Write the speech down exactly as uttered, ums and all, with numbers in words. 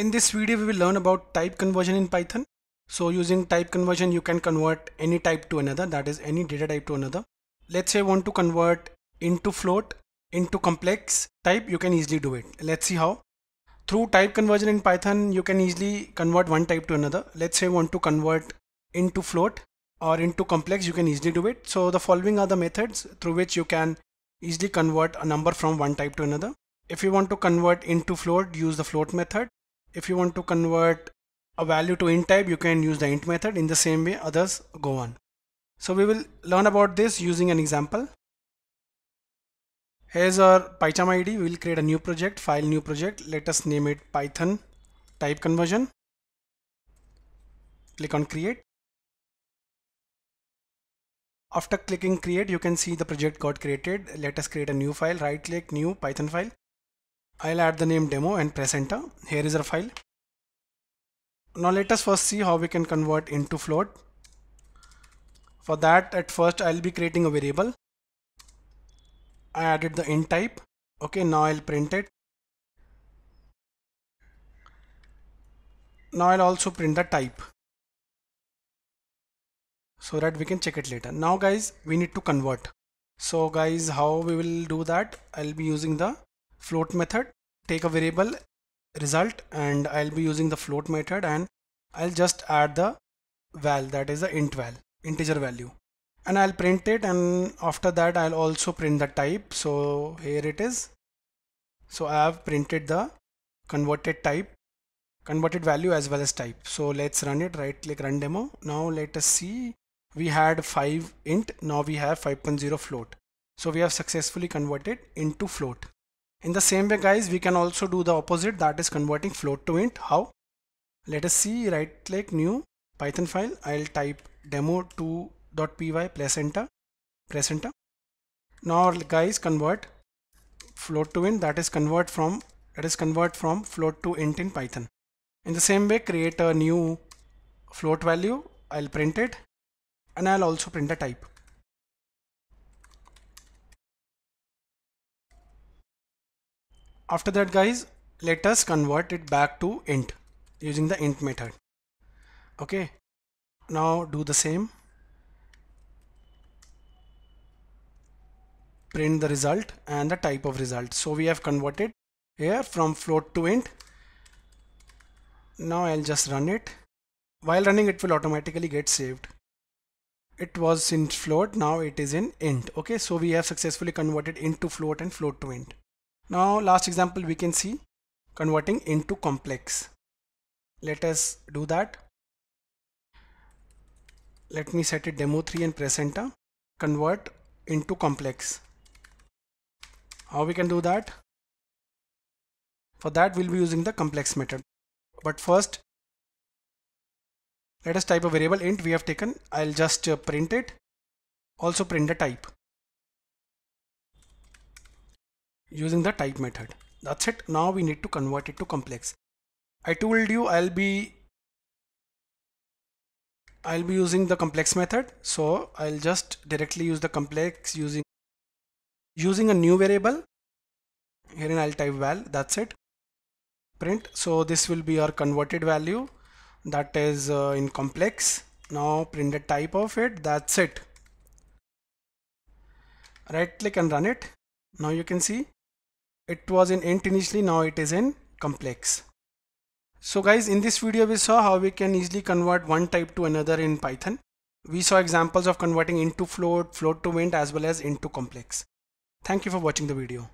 In this video we will learn about type conversion in Python. So using type conversion you can convert any type to another, that is any data type to another. Let's say I want to convert into float into complex type, you can easily do it. Let's see how. Through type conversion in Python you can easily convert one type to another. Let's say I want to convert into float or into complex, you can easily do it. So the following are the methods through which you can easily convert a number from one type to another. If you want to convert into float, use the float method. If you want to convert a value to int type, you can use the int method. In the same way others go on. So we will learn about this using an example. Here's our PyCharm I D. We will create a new project, file new project. Let us name it Python type conversion. Click on create. After clicking create, you can see the project got created. Let us create a new file. Right click, new Python file. I'll add the name demo and press enter. Here is our file. Now let us first see how we can convert into float. For that, at first I'll be creating a variable. I added the int type. Okay, now I'll print it. Now I'll also print the type, so that we can check it later. Now guys, we need to convert. So guys, how we will do that? I'll be using the float method. Take a variable result and I'll be using the float method and I'll just add the val, that is the int val, integer value, and I'll print it, and after that I'll also print the type. So here it is. So I have printed the converted type, converted value as well as type. So let's run it. Right click, run demo. Now let us see. We had five int, now we have five point zero float. So we have successfully converted into float. In the same way guys, we can also do the opposite, that is converting float to int. How? Let us see. Right click, new Python file. I'll type demo two dot p y, press enter, press enter. Now guys, convert float to int, that is convert from, that is convert from float to int in Python. In the same way, create a new float value. I'll print it and I'll also print a type. After that guys, let us convert it back to int using the int method. Okay, now do the same. Print the result and the type of result. So we have converted here from float to int. Now I'll just run it. While running, it will automatically get saved. It was in float, now it is in int. Okay, so we have successfully converted int to float and float to int. Now last example we can see converting into complex. Let us do that. Let me set it demo three and press enter. Convert into complex. How we can do that? For that we'll be using the complex method. But first let us type a variable int we have taken. I'll just print it, also print the type using the type method. That's it. Now we need to convert it to complex. I told you I'll be I'll be using the complex method, so I'll just directly use the complex using using a new variable here, and I'll type val. That's it. Print. So this will be our converted value, that is uh, in complex. Now print the type of it. That's it. Right click and run it. Now you can see it was in int initially, now it is in complex. So guys, in this video we saw how we can easily convert one type to another in Python. We saw examples of converting int to float, float to int, as well as int to complex. Thank you for watching the video.